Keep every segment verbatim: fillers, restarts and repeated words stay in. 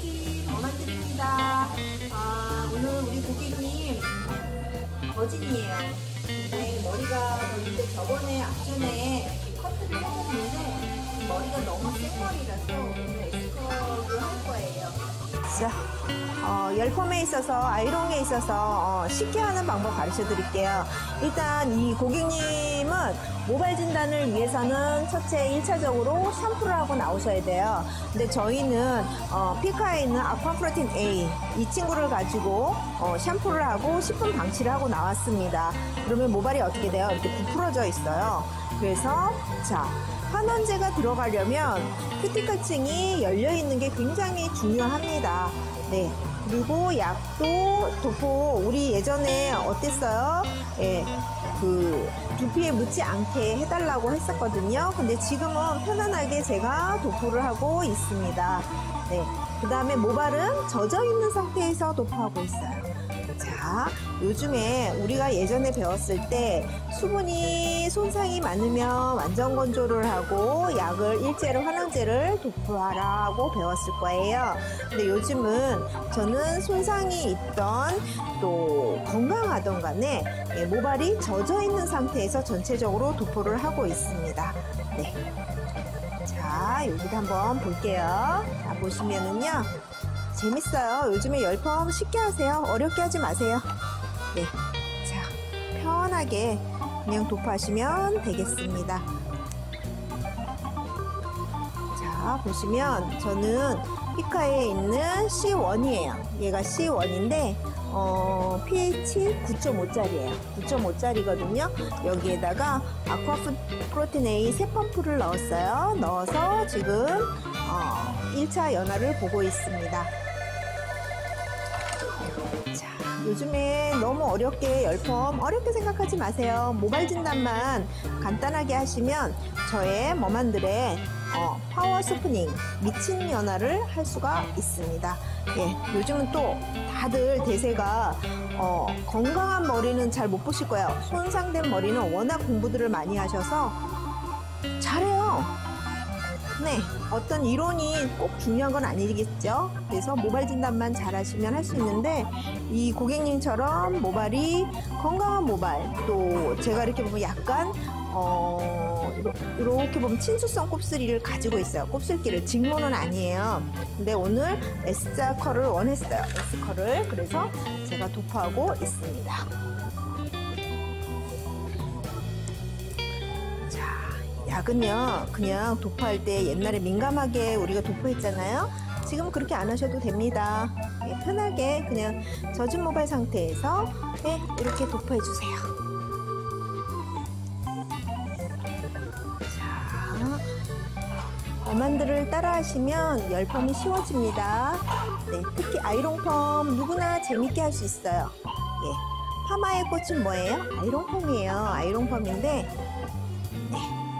프로틴 머만들입니다. 아, 오늘 우리 고객님 거진이에요. 근데 머리가 저희도 저번에 앞전에 커트를 해봤는데 머리가 너무 센 머리라서 오늘 에스컬을 할 거예요. 자, 어, 열펌에 있어서 아이롱에 있어서 어, 쉽게 하는 방법 가르쳐 드릴게요. 일단 이 고객님은 모발 진단을 위해서는 첫째 일 차적으로 샴푸를 하고 나오셔야 돼요. 근데 저희는 어, 피카에 있는 아쿠아 프로틴 에이 이 친구를 가지고 어, 샴푸를 하고 십 분 방치를 하고 나왔습니다. 그러면 모발이 어떻게 돼요? 이렇게 부풀어져 있어요. 그래서 자, 환원제가 들어가려면 큐티클층이 열려있는 게 굉장히 중요합니다. 네. 그리고 약도 도포 우리 예전에 어땠어요? 예, 그 두피에 묻지 않게 해달라고 했었거든요. 근데 지금은 편안하게 제가 도포를 하고 있습니다. 네, 그 다음에 모발은 젖어 있는 상태에서 도포하고 있어요. 자, 요즘에 우리가 예전에 배웠을 때 수분이 손상이 많으면 완전 건조를 하고 약을 일제로 환원제를 도포하라고 배웠을 거예요. 근데 요즘은 저는 손상이 있던 또 건강하던 간에 예, 모발이 젖어 있는 상태에서 전체적으로 도포를 하고 있습니다. 네. 자, 여기도 한번 볼게요. 자, 보시면은요. 재밌어요. 요즘에 열펌 쉽게 하세요. 어렵게 하지 마세요. 네. 자, 편하게 그냥 도포하시면 되겠습니다. 자, 보시면 저는 피카에 있는 씨 원이에요. 얘가 씨 원인데, 어, pH 구 점 오짜리예요. 구 점 오짜리거든요. 여기에다가 아쿠아 프로틴 A 세 펌프를 넣었어요. 넣어서 지금, 어, 일 차 연화를 보고 있습니다. 자, 요즘에 너무 어렵게 열펌 어렵게 생각하지 마세요. 모발 진단만 간단하게 하시면 저의 머만들의 어, 파워 스프닝 미친 연화를 할 수가 있습니다. 예, 요즘은 또 다들 대세가 어, 건강한 머리는 잘 못 보실 거예요. 손상된 머리는 워낙 공부들을 많이 하셔서 잘해요. 네, 어떤 이론이 꼭 중요한 건 아니겠죠. 그래서 모발 진단만 잘 하시면 할 수 있는데 이 고객님처럼 모발이 건강한 모발 또 제가 이렇게 보면 약간 어, 이렇게 보면 친수성 곱슬이를 가지고 있어요. 곱슬기를 직모는 아니에요. 근데 오늘 S자 컬을 원했어요. S컬을. 그래서 제가 도포하고 있습니다. 자, 약은요 그냥 도포할 때 옛날에 민감하게 우리가 도포했잖아요. 지금 그렇게 안 하셔도 됩니다. 예, 편하게 그냥 젖은 모발 상태에서 예, 이렇게 도포해 주세요. 자, 머만들을 따라 하시면 열펌이 쉬워집니다. 네, 특히 아이롱펌 누구나 재밌게 할 수 있어요. 예, 파마의 꽃은 뭐예요? 아이롱펌이에요. 아이롱펌인데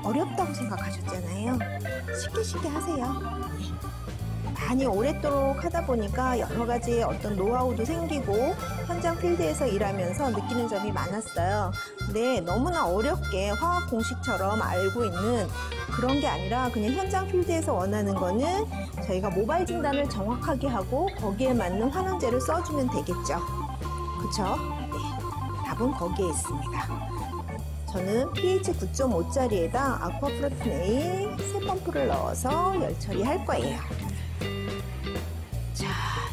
어렵다고 생각하셨잖아요. 쉽게 쉽게 하세요. 많이 오랫도록 하다 보니까 여러 가지 어떤 노하우도 생기고 현장 필드에서 일하면서 느끼는 점이 많았어요. 근데 너무나 어렵게 화학 공식처럼 알고 있는 그런 게 아니라 그냥 현장 필드에서 원하는 거는 저희가 모발 진단을 정확하게 하고 거기에 맞는 환원제를 써주면 되겠죠. 그쵸? 네, 답은 거기에 있습니다. 저는 pH 구 점 오짜리에다 아쿠아 프로틴 A 세 펌프를 넣어서 열 처리할 거예요. 자,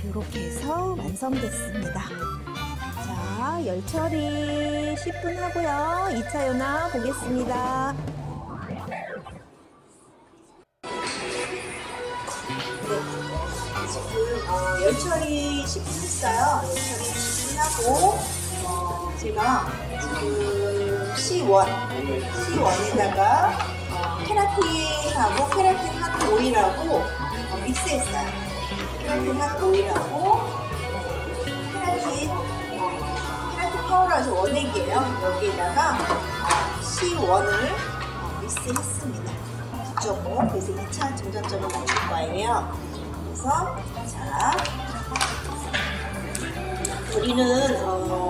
이렇게 해서 완성됐습니다. 자, 열 처리 십 분 하고요. 이 차 연화 보겠습니다. 네, 지금 어, 열 처리 십 분 했어요. 열 처리 십 분 하고 어, 제가 지금 씨 원, 씨 원에다가 어, 케라틴하고 케라틴 핫 오일하고 어, 믹스했어요. 케라틴 핫 오일하고 케라틴, 어, 케라틴 파우더라서 원액이에요. 여기에다가 어, 씨 원을 어, 믹스했습니다. 구 점 오, 그래서 이 차 정전점을 맞출 거예요. 그래서 자, 우리는 어,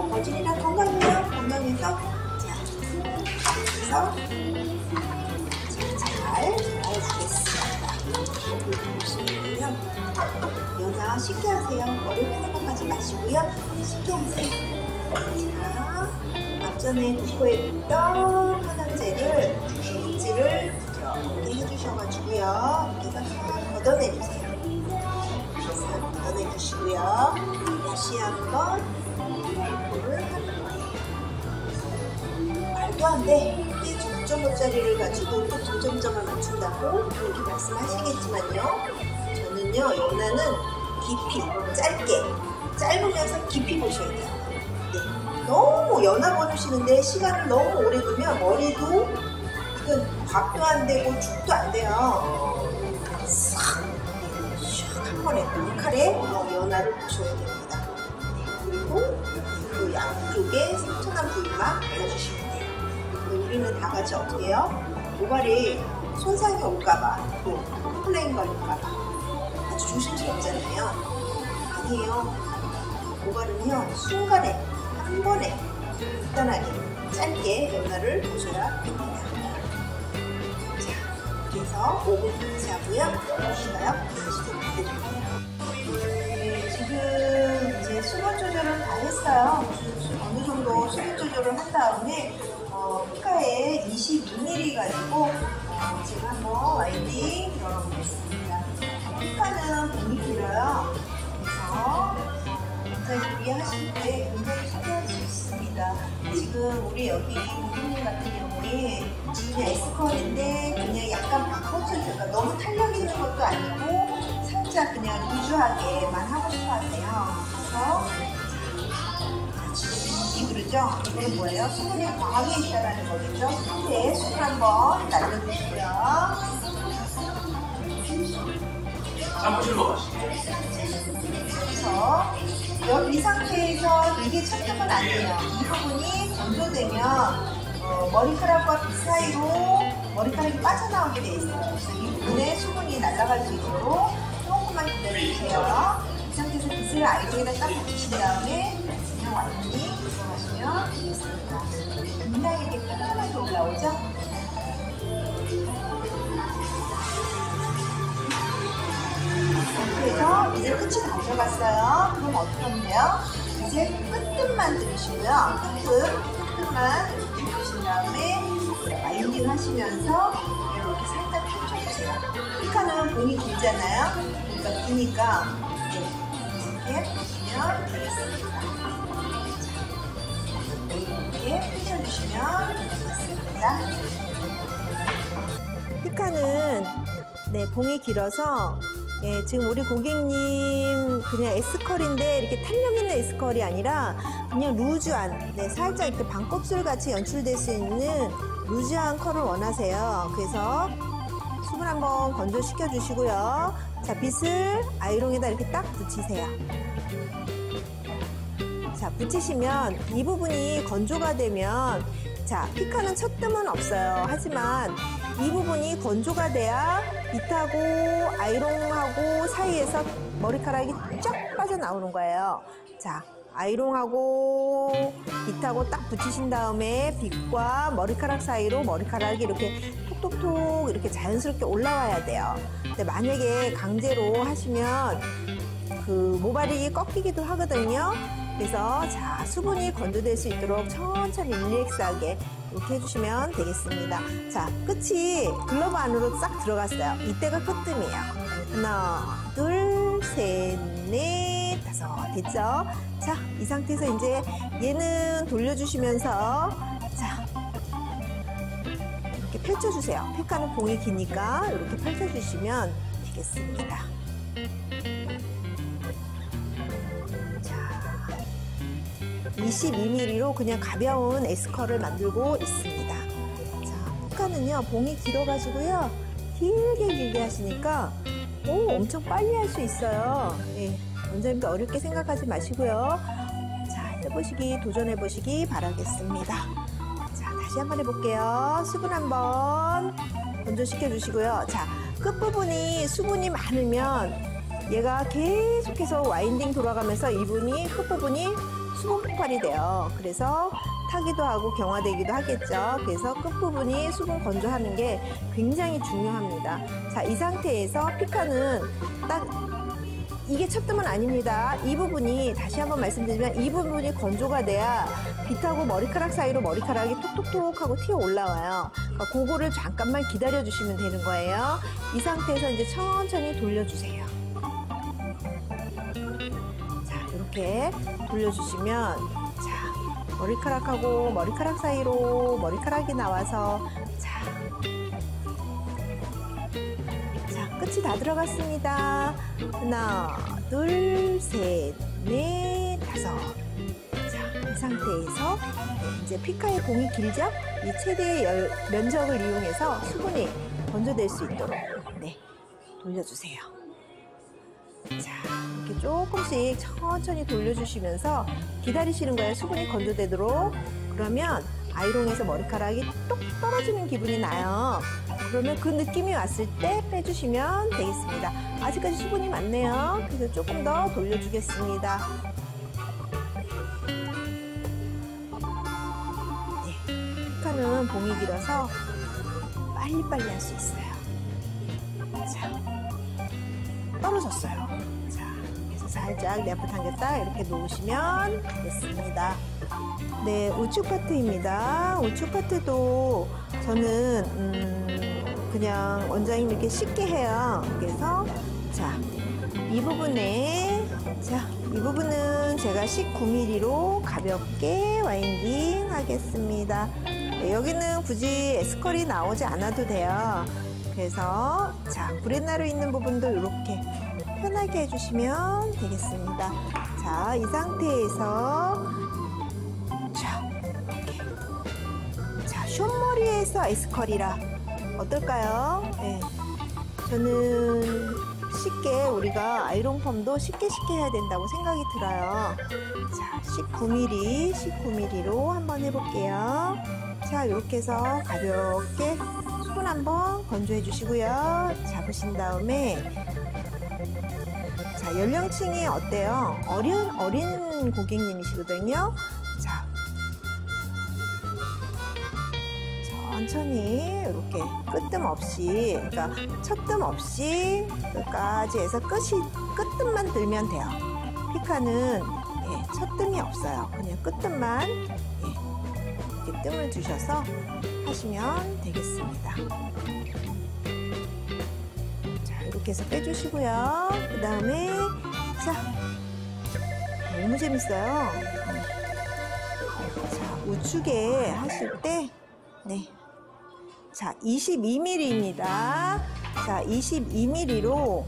거진이랑 건강해요. 건강해서 잘 잘라주겠습니다. 보시고요. 여기서 쉽게 하세요. 어렵게 생각하지 마시고요. 쉽게 하세요. 자, 앞전에 구코에 있던 화장제를 엣지를 이렇게 해주셔가지고요. 이렇게 싹 걷어내주세요. 싹 걷어내주시고요. 다시 한번 이거를 하는 거예요. 말도 안 돼. 오 점짜리를 가지고 또 이 점짜리만 맞춘다고 그렇게 말씀하시겠지만요, 저는요 연하는 깊이 짧게 짧으면서 깊이 보셔야 돼요. 네. 너무 연하 보이시는데 시간을 너무 오래 두면 머리도 이건 밥도 안 되고 죽도 안 돼요. 싹 한 번에 한 칼에 연하를 보셔야 됩니다. 그리고 그 양쪽에 상처난 부위만 발라주시면 돼요. 우리는 다 같이 어떻게 해요? 모발이 손상이 올까봐, 또 컴플레인 걸릴까봐 아주 조심스럽잖아요. 아니에요. 모발은요 순간에 한 번에 간단하게 짧게 연화를 보셔야 됩니다. 자, 이렇게 해서 오 분 같이 하고요. 보실까요? 지금 이제 수분 조절은 다 했어요. 어느 정도 수분 조절을 한 다음에 어, 피카에 이십이 밀리리터 가지고 어, 제가 한번 와이딩 열어보겠습니다. 피카는 백 밀리리터요. 그래서 굉장히 준비하실 때 굉장히 쉽게 수 있습니다. 지금 우리 여기 고객님 같은 경우에 그냥 S컬인데 그냥 약간 바꿔주니까 너무 탄력 있는 것도 아니고 살짝 그냥 루즈하게만 하고 싶어 하세요. 그래서 그렇죠? 이게 뭐예요? 수분이 과하게 있다는 거겠죠? 상태에 수분 한번 날려주시고요. 그래서 이 상태에서 이게 착용은 안 돼요. 이 부분이 건조되면 어, 머리카락과 빗 사이로 머리카락이 빠져나오게 돼 있어요. 이 부분에 수분이 날아갈 수 있도록 조금만 기다려주세요. 이 상태에서 빗을 아이롱에다 딱 붙이신 다음에 그냥 완전히 하시면 되겠습니다. 굉장히 이렇게 편안하게 올라오죠? 그래서 이제 끝이 다 들어갔어요. 그럼 어떻게 하면요? 이제 끝끝만 들으시고요. 끝끝, 끝만 이렇게 들으신 다음에 와인딩 하시면서 이렇게 살짝 펼쳐주세요. 피카는 분이 길잖아요? 그러니까 기니까 이렇게 보시면 되겠습니다. 이렇게 펼쳐주시면 되겠습니다. 피카는 네, 봉이 길어서 예, 지금 우리 고객님 그냥 S컬인데 이렇게 탄력 있는 S컬이 아니라 그냥 루즈한 네, 살짝 이렇게 반곱슬 같이 연출될 수 있는 루즈한 컬을 원하세요. 그래서 수분 한번 건조시켜 주시고요. 자, 빗을 아이롱에다 이렇게 딱 붙이세요. 자, 붙이시면 이 부분이 건조가 되면 자, 피카는 첫 뜸은 없어요. 하지만 이 부분이 건조가 돼야 빗하고 아이롱하고 사이에서 머리카락이 쫙 빠져나오는 거예요. 자, 아이롱하고 빗하고 딱 붙이신 다음에 빗과 머리카락 사이로 머리카락이 이렇게 톡톡톡 이렇게 자연스럽게 올라와야 돼요. 근데 만약에 강제로 하시면 그 모발이 꺾이기도 하거든요. 그래서 자, 수분이 건조될 수 있도록 천천히 릴렉스하게 이렇게 해주시면 되겠습니다. 자, 끝이 글러브 안으로 싹 들어갔어요. 이때가 끝뜸이에요. 하나, 둘, 셋, 넷, 다섯. 됐죠? 자, 이 상태에서 이제 얘는 돌려주시면서 자, 이렇게 펼쳐주세요. 피카는 봉이 기니까 이렇게 펼쳐주시면 되겠습니다. 이십이 밀리리터로 그냥 가벼운 S컬을 만들고 있습니다. 자, 피카는요 봉이 길어가지고요 길게 길게 하시니까 오, 엄청 빨리 할 수 있어요. 예, 원장님도 어렵게 생각하지 마시고요. 자, 해보시기 도전해보시기 바라겠습니다. 자, 다시 한번 해볼게요. 수분 한번 건조시켜 주시고요. 자, 끝부분이 수분이 많으면 얘가 계속해서 와인딩 돌아가면서 이분이 끝부분이 수분 폭발이 돼요. 그래서 타기도 하고 경화되기도 하겠죠. 그래서 끝부분이 수분 건조하는 게 굉장히 중요합니다. 자, 이 상태에서 피카는 딱 이게 첫 뜸은 아닙니다. 이 부분이 다시 한번 말씀드리면 이 부분이 건조가 돼야 빗하고 머리카락 사이로 머리카락이 톡톡톡 하고 튀어 올라와요. 그러니까 그거를 잠깐만 기다려 주시면 되는 거예요. 이 상태에서 이제 천천히 돌려주세요. 자, 이렇게 돌려주시면 자, 머리카락하고 머리카락 사이로 머리카락이 나와서 자, 자 끝이 다 들어갔습니다. 하나, 둘, 셋, 넷, 다섯. 자, 이 상태에서 이제 피카의 공이 길죠? 이 최대의 열, 면적을 이용해서 수분이 건조될 수 있도록 네, 돌려주세요. 자, 이렇게 조금씩 천천히 돌려주시면서 기다리시는 거예요. 수분이 건조되도록. 그러면 아이롱에서 머리카락이 똑 떨어지는 기분이 나요. 그러면 그 느낌이 왔을 때 빼주시면 되겠습니다. 아직까지 수분이 많네요. 그래서 조금 더 돌려주겠습니다. 네, 피카는 봉이 길어서 빨리빨리 할 수 있어요. 자, 떨어졌어요. 자, 그래서 살짝 내 앞에 당겼다 이렇게 놓으시면 되겠습니다. 네, 우측 파트입니다. 우측 파트도 저는 음... 그냥 원장님 이렇게 쉽게 해요. 그래서 자, 이 부분에 자, 이 부분은 제가 십구 밀리미터로 가볍게 와인딩 하겠습니다. 네, 여기는 굳이 에스컬이 나오지 않아도 돼요. 그래서 자, 구렛나루 있는 부분도 이렇게 편하게 해주시면 되겠습니다. 자, 이 상태에서 자, 이렇게 자, 숏머리에서 에스컬이라 어떨까요? 네. 저는 쉽게 우리가 아이롱펌도 쉽게 쉽게 해야 된다고 생각이 들어요. 자, 십구 밀리미터, 십구 밀리미터로 한번 해볼게요. 자, 이렇게 해서 가볍게 수분 한번 건조해 주시고요. 잡으신 다음에 자, 연령층이 어때요? 어린, 어린 고객님이시거든요. 자, 천천히 이렇게 끝뜸 없이, 그러니까 첫뜸 없이 끝까지 해서 끝이 끝뜸만 들면 돼요. 피카는 예, 첫뜸이 없어요. 그냥 끝뜸만 예, 이렇게 뜸을 주셔서 하시면 되겠습니다. 자, 이렇게 해서 빼주시고요. 그 다음에 자, 너무 재밌어요. 자, 우측에 하실 때 네. 자, 이십이 밀리미터입니다. 자, 이십이 밀리미터로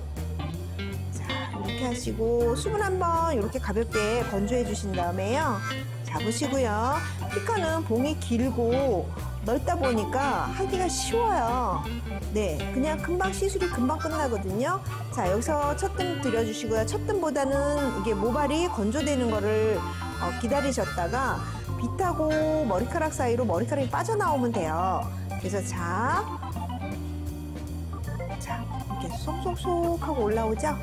자, 이렇게 하시고 수분 한번 이렇게 가볍게 건조해 주신 다음에요. 잡으시고요. 피카는 봉이 길고 넓다 보니까 하기가 쉬워요. 네, 그냥 금방 시술이 금방 끝나거든요. 자, 여기서 첫뜸 들여주시고요. 첫뜸보다는 이게 모발이 건조되는 거를 어, 기다리셨다가 빗하고 머리카락 사이로 머리카락이 빠져나오면 돼요. 그래서 자, 자 이렇게 쏙쏙쏙 하고 올라오죠?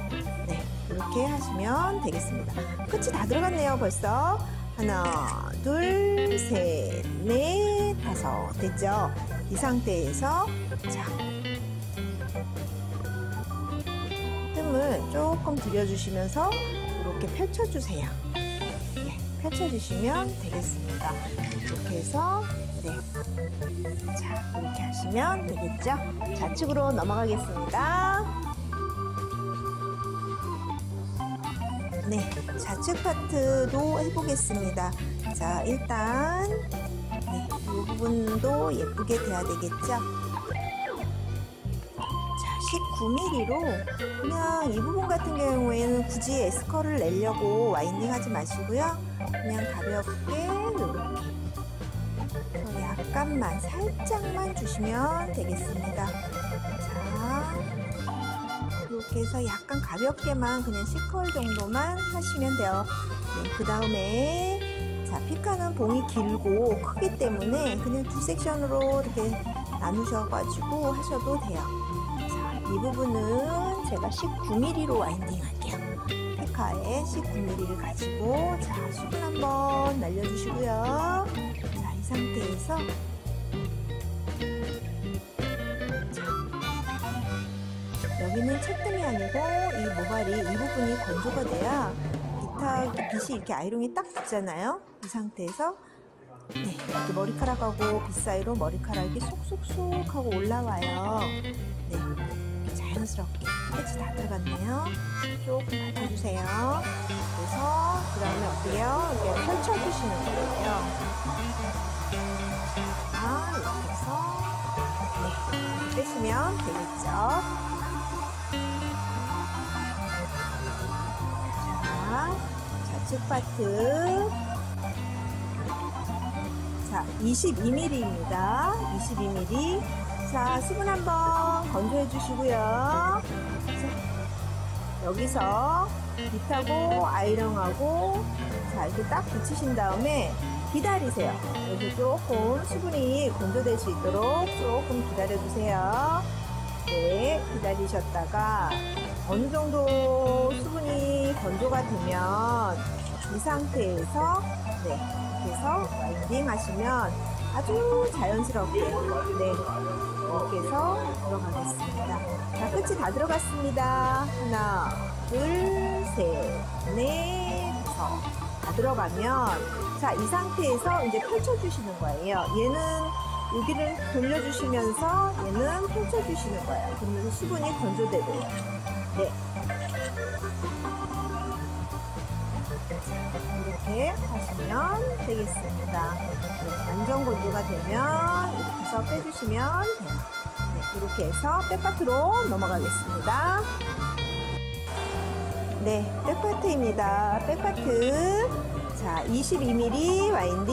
네, 이렇게 하시면 되겠습니다. 끝이 다 들어갔네요, 벌써. 하나, 둘, 셋, 넷, 다섯. 됐죠? 이 상태에서 자, 뜸을 조금 들여주시면서 이렇게 펼쳐주세요. 네, 펼쳐주시면 되겠습니다. 이렇게 해서 네. 자, 이렇게 하시면 되겠죠? 좌측으로 넘어가겠습니다. 네, 좌측 파트도 해보겠습니다. 자, 일단 네, 이 부분도 예쁘게 돼야 되겠죠? 자, 십구 밀리미터로 그냥 이 부분 같은 경우에는 굳이 에스컬을 내려고 와인딩 하지 마시고요. 그냥 가볍게 이렇게 약간만, 살짝만 주시면 되겠습니다. 자, 이렇게 해서 약간 가볍게만 그냥 십 컬 정도만 하시면 돼요. 네, 그 다음에 자, 피카는 봉이 길고 크기 때문에 그냥 두 섹션으로 이렇게 나누셔가지고 하셔도 돼요. 자, 이 부분은 제가 십구 밀리미터로 와인딩 할게요. 피카에 십구 밀리미터를 가지고 자, 수분 한번 날려주시고요. 상태에서 여기는 채뜸이 아니고 이 모발이 이 부분이 건조가 돼야 기타 빗이 이렇게 아이롱이 딱 붙잖아요. 이 상태에서 네, 이렇게 머리카락하고 빗 사이로 머리카락이 쏙쏙쏙 하고 올라와요. 네, 자연스럽게 끝이 다 들어갔네요. 조금 밟아주세요. 그래서 그 다음에 어때요? 이렇게 펼쳐주시는 거예요. 아, 이렇게 해서 네, 빼시면 되겠죠. 좌측 파트 자 이십이 밀리미터입니다. 이십이 밀리미터 자 수분 한번 건조해 주시고요. 여기서 빗하고 아이롱하고 자 이렇게 딱 붙이신 다음에 기다리세요. 여기 조금 수분이 건조될 수 있도록 조금 기다려 주세요. 네, 기다리셨다가 어느 정도 수분이 건조가 되면 이 상태에서 네, 이렇게 해서 와인딩 하시면 아주 자연스럽게 네, 이렇게 해서 들어가겠습니다. 자, 끝이 다 들어갔습니다. 하나, 둘, 셋, 넷, 다섯 다 들어가면 자, 이 상태에서 이제 펼쳐주시는 거예요. 얘는 여기를 돌려주시면서 얘는 펼쳐주시는 거예요. 그러면서 수분이 건조되고요. 네. 이렇게 하시면 되겠습니다. 완전 건조가 되면 이렇게 해서 빼주시면 돼요. 네, 이렇게 해서 백파트로 넘어가겠습니다. 네, 백파트입니다. 백파트. 자, 이십이 밀리미터 와인딩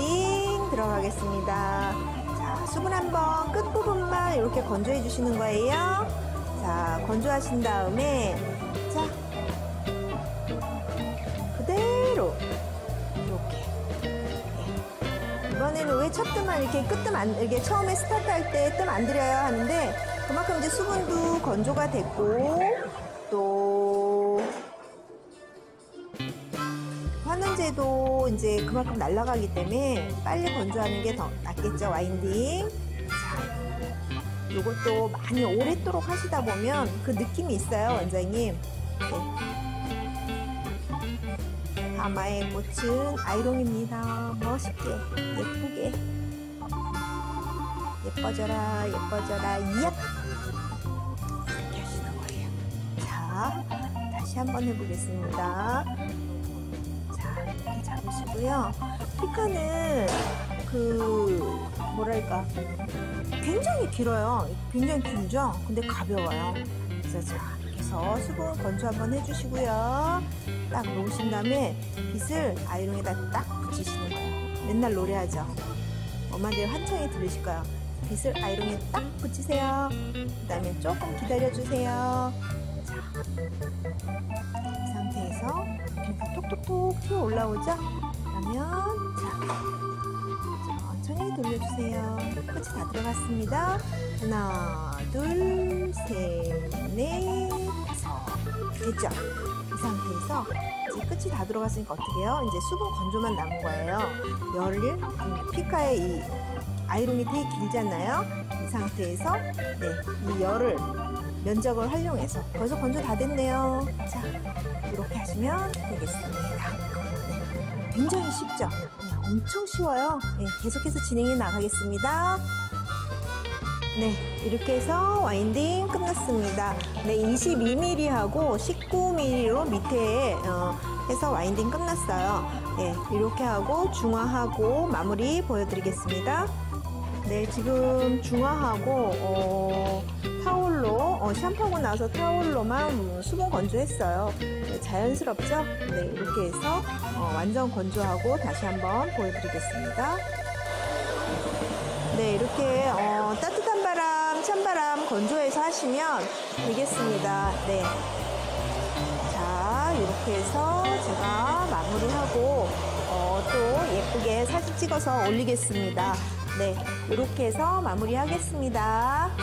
들어가겠습니다. 수분 한번 끝부분만 이렇게 건조해 주시는 거예요. 자, 건조하신 다음에 자 그대로 이렇게 이번에는 왜 첫뜸만 이렇게 끝뜸 안 이렇게 처음에 스타트할 때 뜸 안 들여야 하는데 그만큼 이제 수분도 건조가 됐고 또 화는제도 이제 그만큼 날아가기 때문에 빨리 건조하는 게 더 낫겠죠. 와인딩 자, 이것도 많이 오랫도록 하시다 보면 그 느낌이 있어요. 원장님 네. 가마의 꽃은 아이롱입니다. 멋있게 예쁘게 예뻐져라 예뻐져라 이양 이렇게 하시는 거예요. 자 다시 한번 해보겠습니다. 잡으시고요. 피카는 그 뭐랄까 굉장히 길어요. 굉장히 길죠? 근데 가벼워요. 그래서 자 이렇게 해서 수분 건조 한번 해주시고요. 딱 놓으신 다음에 빗을 아이롱에다 딱 붙이시는 거예요. 맨날 노래하죠. 머만들 환청이 들리실 거예요. 빗을 아이롱에 딱 붙이세요. 그 다음에 조금 기다려주세요. 자 이 상태에서 이렇게 톡톡톡 튀어 올라오죠? 그러면 자, 천천히 돌려주세요. 끝이 다 들어갔습니다. 하나, 둘, 셋, 넷, 다섯 됐죠? 이 상태에서 이제 끝이 다 들어갔으니까 어떻게 해요? 이제 수분 건조만 남은 거예요. 열일, 피카의 이 아이롱이 되게 길잖아요? 이 상태에서 네, 이 열을 면적을 활용해서 벌써 건조 다 됐네요. 자, 이렇게 하시면 되겠습니다. 네, 굉장히 쉽죠? 네, 엄청 쉬워요. 네, 계속해서 진행해 나가겠습니다. 네, 이렇게 해서 와인딩 끝났습니다. 네, 이십이 밀리미터하고 십구 밀리미터로 밑에 어, 해서 와인딩 끝났어요. 네, 이렇게 하고 중화하고 마무리 보여드리겠습니다. 네, 지금 중화하고 어, 타올로 어, 샴푸하고 나서 타올로만 수분 건조했어요. 네, 자연스럽죠? 네, 이렇게 해서 어, 완전 건조하고 다시 한번 보여드리겠습니다. 네, 이렇게 어, 따뜻한 바람, 찬바람 건조해서 하시면 되겠습니다. 네, 자 이렇게 해서 제가 마무리하고 어, 또 예쁘게 사진 찍어서 올리겠습니다. 네, 이렇게 해서 마무리하겠습니다.